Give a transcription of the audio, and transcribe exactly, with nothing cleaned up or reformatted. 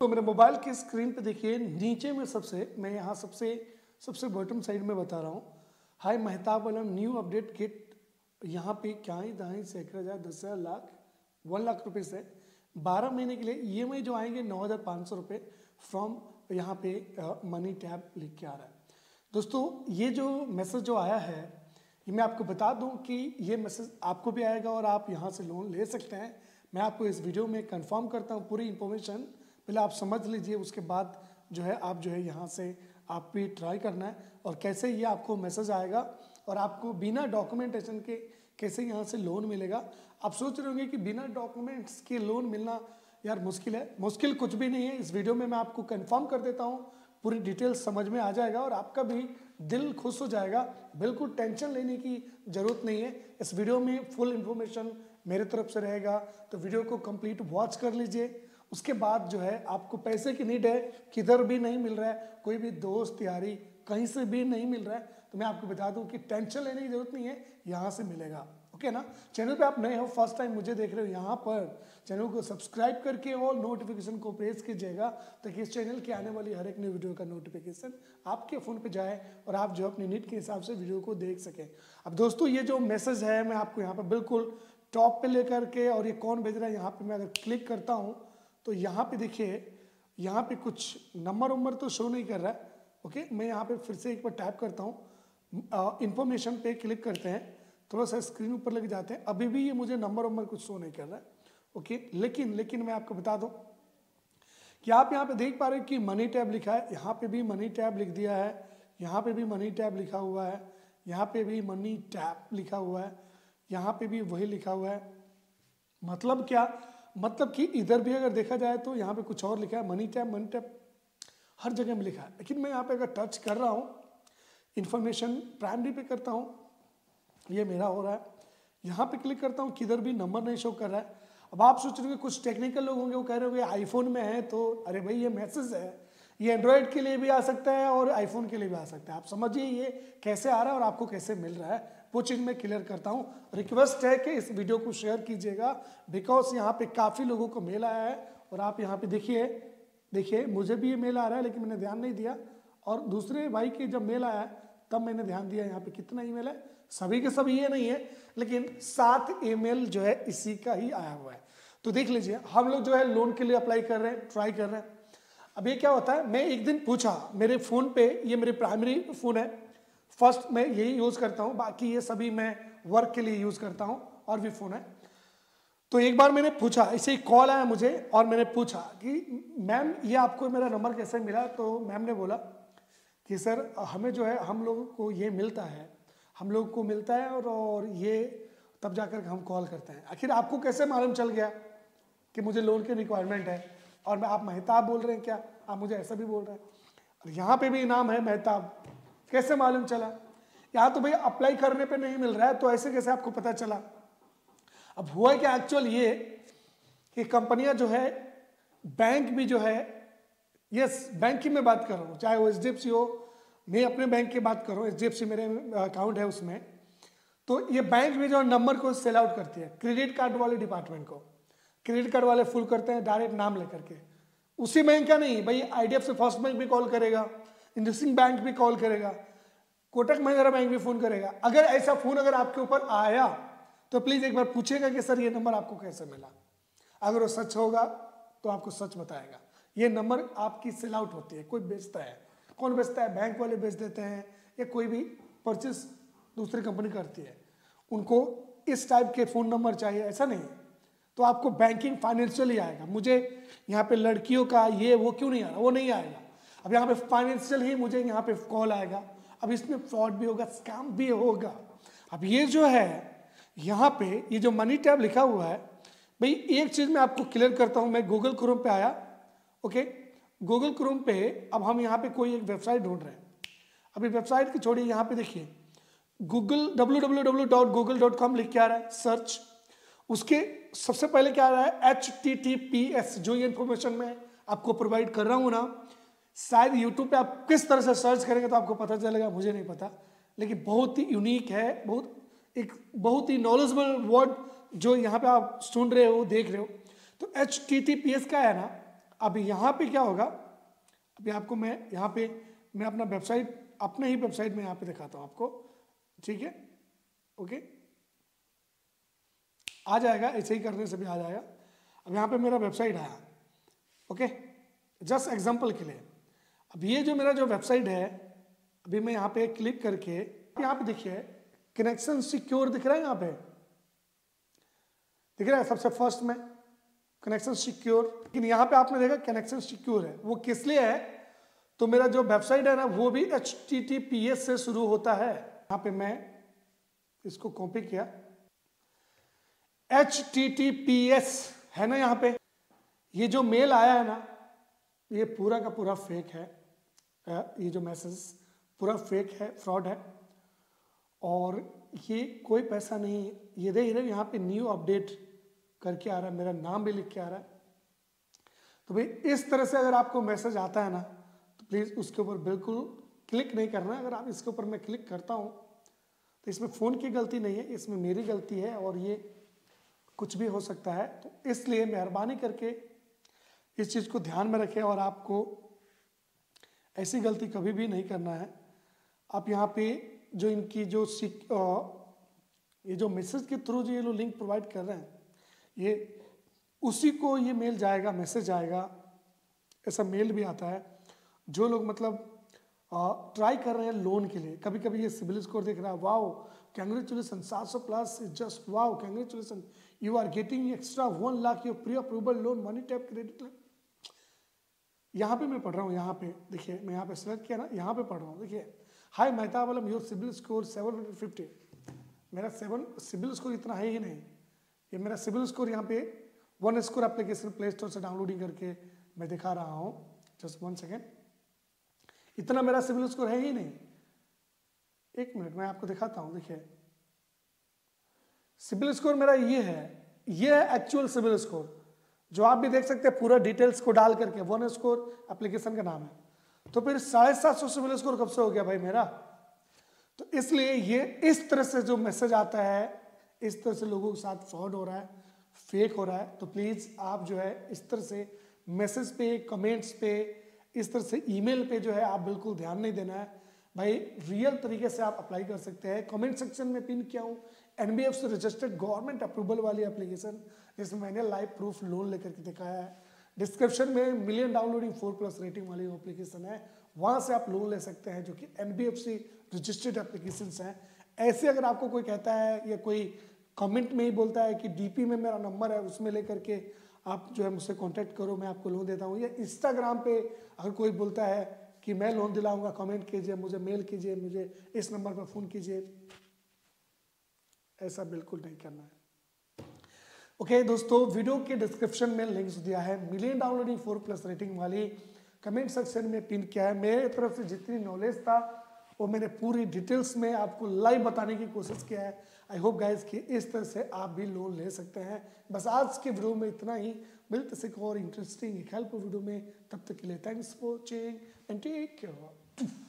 तो मेरे मोबाइल की स्क्रीन पे देखिए, नीचे में सबसे मैं यहाँ सबसे सबसे बॉटम साइड में बता रहा हूँ, hi Mahtab Alam new update kit. यहाँ पे क्या दाएँ सैकड़ हज़ार दस हज़ार लाख वन लाख रुपये से बारह महीने के लिए ईएमआई जो आएंगे नौ हज़ार पाँच सौ रुपये फ्रॉम यहाँ पे मनी टैप लिख के आ रहा है। दोस्तों ये जो मैसेज जो आया है ये मैं आपको बता दूं कि ये मैसेज आपको भी आएगा और आप यहाँ से लोन ले सकते हैं। मैं आपको इस वीडियो में कंफर्म करता हूँ पूरी इन्फॉर्मेशन, पहले आप समझ लीजिए, उसके बाद जो है आप जो है यहाँ से आप भी ट्राई करना है और कैसे ये आपको मैसेज आएगा और आपको बिना डॉक्यूमेंटेशन के कैसे यहाँ से लोन मिलेगा। आप सोच रहे होंगे कि बिना डॉक्यूमेंट्स के लोन मिलना यार मुश्किल है, मुश्किल कुछ भी नहीं है। इस वीडियो में मैं आपको कंफर्म कर देता हूँ, पूरी डिटेल्स समझ में आ जाएगा और आपका भी दिल खुश हो जाएगा, बिल्कुल टेंशन लेने की ज़रूरत नहीं है। इस वीडियो में फुल इन्फॉर्मेशन मेरे तरफ से रहेगा, तो वीडियो को कंप्लीट वॉच कर लीजिए। उसके बाद जो है आपको पैसे की नीड है, किधर भी नहीं मिल रहा है, कोई भी दोस्त यारी कहीं से भी नहीं मिल रहा है, तो मैं आपको बता दूं कि टेंशन लेने की जरूरत नहीं है, यहाँ से मिलेगा। ओके ना, चैनल पे आप नए हो, फर्स्ट टाइम मुझे देख रहे हो, यहाँ पर चैनल को सब्सक्राइब करके और नोटिफिकेशन को प्रेस कीजिएगा ताकि इस चैनल की आने वाली हर एक नई वीडियो का नोटिफिकेशन आपके फ़ोन पे जाए और आप जो अपनी नीड के हिसाब से वीडियो को देख सकें। अब दोस्तों ये जो मैसेज है मैं आपको यहाँ पर बिल्कुल टॉप पर ले करके, और ये कौन भेज रहा है यहाँ पर मैं अगर क्लिक करता हूँ तो यहाँ पे देखिए, यहाँ पे कुछ नंबर उम्र तो शो नहीं कर रहा है। ओके, मैं यहाँ पे फिर से एक बार टैप करता हूँ, इन्फॉर्मेशन पे क्लिक करते हैं, थोड़ा सा स्क्रीन ऊपर लेके जाते हैं। अभी भी ये मुझे नंबर उम्र कुछ शो नहीं कर रहा है। ओके, लेकिन लेकिन मैं आपको बता दूँ कि आप यहाँ पे देख पा रहे हैं कि मनी टैब लिखा है, यहाँ पर भी मनी टैब लिख दिया है, यहाँ पर भी मनी टैब लिखा हुआ है, यहाँ पर भी मनी टैप लिखा हुआ है, यहाँ पर भी वही लिखा हुआ है। मतलब क्या, मतलब कि इधर भी अगर देखा जाए तो यहाँ पे कुछ और लिखा है, मनी टैप मनी टैप हर जगह में लिखा है। लेकिन मैं यहाँ पे अगर टच कर रहा हूँ, इन्फॉर्मेशन प्राइमरी पे करता हूँ, ये मेरा हो रहा है, यहाँ पे क्लिक करता हूँ, किधर भी नंबर नहीं शो कर रहा है। अब आप सोच रहे हो कुछ टेक्निकल लोग होंगे, वो कह रहे होंगे आईफोन में है तो, अरे भाई ये मैसेज है, ये एंड्रॉयड के लिए भी आ सकता है और आईफोन के लिए भी आ सकता है। आप समझिए ये कैसे आ रहा है और आपको कैसे मिल रहा है, वो चीज़ मैं क्लियर करता हूँ। रिक्वेस्ट है कि इस वीडियो को शेयर कीजिएगा, बिकॉज यहाँ पे काफ़ी लोगों को मेल आया है। और आप यहाँ पे देखिए, देखिए मुझे भी ये मेल आ रहा है लेकिन मैंने ध्यान नहीं दिया, और दूसरे भाई के जब मेल आया तब मैंने ध्यान दिया यहाँ पे कितना ई मेल है। सभी के सभी ये नहीं है, लेकिन सात ई मेल जो है इसी का ही आया हुआ है। तो देख लीजिए, हम लोग जो है लोन के लिए अप्लाई कर रहे हैं, ट्राई कर रहे हैं। अब ये क्या होता है, मैं एक दिन पूछा, मेरे फ़ोन पे, ये मेरे प्राइमरी फ़ोन है, फर्स्ट मैं यही यूज़ करता हूँ, बाकी ये सभी मैं वर्क के लिए यूज़ करता हूँ और भी फ़ोन है। तो एक बार मैंने पूछा, ऐसे ही कॉल आया मुझे और मैंने पूछा कि मैम ये आपको मेरा नंबर कैसे मिला, तो मैम ने बोला कि सर हमें जो है हम लोगों को ये मिलता है, हम लोग को मिलता है और, और ये तब जाकर हम कॉल करते हैं। आखिर आपको कैसे मालूम चल गया कि मुझे लोन की रिक्वायरमेंट है, और मैं आप महताब बोल रहे हैं क्या, आप मुझे ऐसा भी बोल रहे हैं, और यहाँ पे भी नाम है महताब, कैसे मालूम चला? यहाँ तो भैया अप्लाई करने पे नहीं मिल रहा है, तो ऐसे कैसे आपको पता चला? अब हुआ क्या, एक्चुअल ये कि कंपनियां जो है, बैंक भी जो है, यस बैंक की मैं बात कर रहा हूँ, चाहे वो एच डी एफ सी हो, मैं अपने बैंक की बात कर रहा हूँ, एच डी एफ सी मेरे अकाउंट है उसमें, तो ये बैंक भी जो नंबर को सेल आउट करती है, क्रेडिट कार्ड वाले डिपार्टमेंट को, क्रेडिट कार्ड वाले फुल करते हैं डायरेक्ट नाम लेकर के। उसी बैंक का नहीं भाई, आईडीएफसी फर्स्ट बैंक भी कॉल करेगा, इंडसइंड बैंक भी कॉल करेगा, कोटक महिंद्रा बैंक भी फ़ोन करेगा। अगर ऐसा फ़ोन अगर आपके ऊपर आया तो प्लीज़ एक बार पूछेगा कि सर ये नंबर आपको कैसे मिला, अगर वो सच होगा तो आपको सच बताएगा। ये नंबर आपकी सेल आउट होती है, कोई बेचता है, कौन बेचता है, बैंक वाले बेच देते हैं या कोई भी परचेस दूसरी कंपनी करती है, उनको इस टाइप के फ़ोन नंबर चाहिए, ऐसा नहीं है। तो आपको बैंकिंग फाइनेंशियल ही आएगा। मुझे यहाँ पे लड़कियों का ये वो क्यों नहीं आ रहा, वो नहीं आएगा। अब यहाँ पे फाइनेंशियल ही मुझे यहाँ पे कॉल आएगा। अब इसमें फ्रॉड भी होगा, स्कैम भी होगा। अब ये जो है यहाँ पे ये जो मनी टैब लिखा हुआ है, भाई एक चीज़ मैं आपको क्लियर करता हूँ, मैं गूगल क्रोम पे आया, ओके गूगल क्रोम पे, अब हम यहाँ पे कोई एक वेबसाइट ढूंढ रहे हैं। अभी वेबसाइट की छोड़िए, यहाँ पे देखिए Google W W W dot Google dot com लिख के आ रहा है, सर्च, उसके सबसे पहले क्या आ रहा है h t t p s, जो ये इन्फॉर्मेशन मैं आपको प्रोवाइड कर रहा हूँ ना, शायद यूट्यूब पे आप किस तरह से सर्च करेंगे तो आपको पता चलेगा, मुझे नहीं पता, लेकिन बहुत ही यूनिक है, बहुत एक बहुत ही नॉलेजेबल वर्ड जो यहाँ पे आप सुन रहे हो, देख रहे हो। तो h t t p s क्या है ना, अब यहाँ पे क्या होगा, अभी आपको मैं यहाँ पे मैं अपना वेबसाइट अपने ही वेबसाइट में यहाँ पे दिखाता हूँ आपको, ठीक है। ओके, आ जाएगा, ऐसे ही करने से भी आ जाएगा। अब यहाँ पे मेरा वेबसाइट आया, ओके, जस्ट एग्जांपल के लिए। अब ये जो मेरा जो वेबसाइट है, अभी मैं यहाँ पे क्लिक करके, यहाँ पे देखिए कनेक्शन सिक्योर दिख रहा है, यहाँ पे दिख रहा है सबसे फर्स्ट में कनेक्शन सिक्योर। लेकिन यहाँ पे आपने देखा कनेक्शन सिक्योर है, वो किस लिए है, तो मेरा जो वेबसाइट है ना वो भी h t t p s से शुरू होता है। यहाँ पे मैं इसको कॉपी किया, h t t p s है ना। यहाँ पे ये जो मेल आया है ना ये पूरा का पूरा फेक है, ये जो मैसेज पूरा फेक है, फ्रॉड है, और ये कोई पैसा नहीं है। ये देख रहे हो यहाँ पे न्यू अपडेट करके आ रहा है, मेरा नाम भी लिख के आ रहा है। तो भाई इस तरह से अगर आपको मैसेज आता है ना तो प्लीज़ उसके ऊपर बिल्कुल क्लिक नहीं करना। अगर आप इसके ऊपर मैं क्लिक करता हूँ तो इसमें फ़ोन की गलती नहीं है, इसमें मेरी गलती है, और ये कुछ भी हो सकता है। तो इसलिए मेहरबानी करके इस चीज़ को ध्यान में रखें, और आपको ऐसी गलती कभी भी नहीं करना है। आप यहाँ पे जो इनकी जो सिक आ, ये जो मैसेज के थ्रू जो ये लोग लिंक प्रोवाइड कर रहे हैं, ये उसी को ये मेल जाएगा, मैसेज आएगा, ऐसा मेल भी आता है। जो लोग मतलब आ, ट्राई कर रहे हैं लोन के लिए, कभी कभी ये सिबिल स्कोर देख रहा है, wow congratulation seven hundred plus, just wow congratulation, you are getting extra one lakh your pre approval loan money tap credit. यहाँ पे मैं पढ़ रहा हूँ, यहाँ पे देखिए मैं यहाँ पे सेलेक्ट किया ना, यहाँ पे पढ़ रहा हूँ, देखिए हाय मेहता वालम your CIBIL score seven hundred fifty. मेरा सेवन सिबिल स्कोर इतना है ही नहीं, ये मेरा सिबिल स्कोर यहाँ पे one score application play store से डाउनलोडिंग करके मैं दिखा रहा हूँ। जस्ट वन सेकेंड, इतना मेरा सिबिल स्कोर है ही नहीं। एक मिनट मैं आपको दिखाता हूँ, देखिए सिबिल स्कोर मेरा ये है, ये है एक्चुअल सिबिल स्कोर, जो आप भी देख सकते हैं पूरा डिटेल्स को डाल करके, वन स्कोर एप्लीकेशन का नाम है। तो फिर साढ़े सात सौ सिबिल स्कोर कब से हो गया भाई मेरा। तो इसलिए ये इस तरह से जो मैसेज आता है, इस तरह से लोगों के साथ फ्रॉड हो रहा है, फेक हो रहा है। तो प्लीज़ आप जो है इस तरह से मैसेज पे, कमेंट्स पे, इस तरह से ईमेल पे जो है आप बिल्कुल ध्यान नहीं देना है भाई। रियल तरीके से आप अप्लाई कर सकते हैं। कमेंट सेक्शन में पिन किया हूँ N B F C registered government approval वाली एप्लीकेशन, जिसमें मैंने लाइव प्रूफ लोन लेकर के दिखाया है। डिस्क्रिप्शन में million downloading four plus rating वाली एप्लीकेशन है, वहाँ से आप लोन ले सकते हैं, जो कि N B F C registered applications हैं। ऐसे अगर आपको कोई कहता है या कोई कमेंट में ही बोलता है कि डी पी में मेरा नंबर है, उसमें लेकर के आप जो है मुझसे कांटेक्ट करो, मैं आपको लोन देता हूँ, या इंस्टाग्राम पे अगर कोई बोलता है कि मैं लोन दिलाऊंगा, कमेंट कीजिए, मुझे मेल कीजिए, मुझे इस नंबर पर फ़ोन कीजिए, ऐसा बिल्कुल नहीं करना है। ओके okay, दोस्तों वीडियो के डिस्क्रिप्शन में लिंक्स दिया है, million downloading four plus rating वाली, कमेंट सेक्शन में पिन किया है। मेरे तरफ से जितनी नॉलेज था वो मैंने पूरी डिटेल्स में आपको लाइव बताने की कोशिश किया है। आई होप गाइज कि इस तरह से आप भी लोन ले सकते हैं। बस आज के वीडियो में इतना ही, मिलते से एक और इंटरेस्टिंग हेल्पफुल वीडियो में। तब तक के लिए thanks for watching and take care.